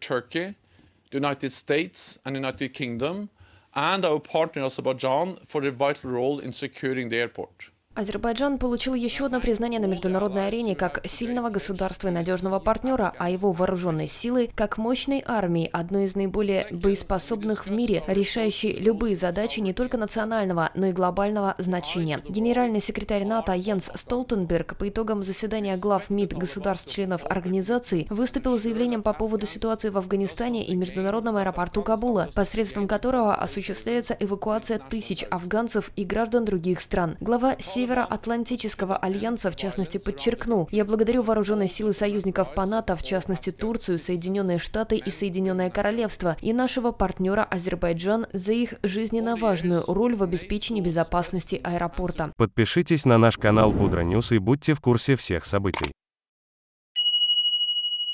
Turkey, the United States and the United Kingdom, and our partner Azerbaijan for their vital role in securing the airport. Азербайджан получил еще одно признание на международной арене как сильного государства и надежного партнера, а его вооруженные силы как мощной армии, одной из наиболее боеспособных в мире, решающей любые задачи не только национального, но и глобального значения. Генеральный секретарь НАТО Йенс Столтенберг по итогам заседания глав МИД государств-членов организации выступил с заявлением по поводу ситуации в Афганистане и международном аэропорту Кабула, посредством которого осуществляется эвакуация тысяч афганцев и граждан других стран. Глава Североатлантического альянса, в частности, подчеркнул: «Я благодарю вооруженные силы союзников по НАТО, в частности Турцию, Соединенные Штаты и Соединенное Королевство, и нашего партнера Азербайджан за их жизненно важную роль в обеспечении безопасности аэропорта». Подпишитесь на наш канал BUDROOO NEWS и будьте в курсе всех событий.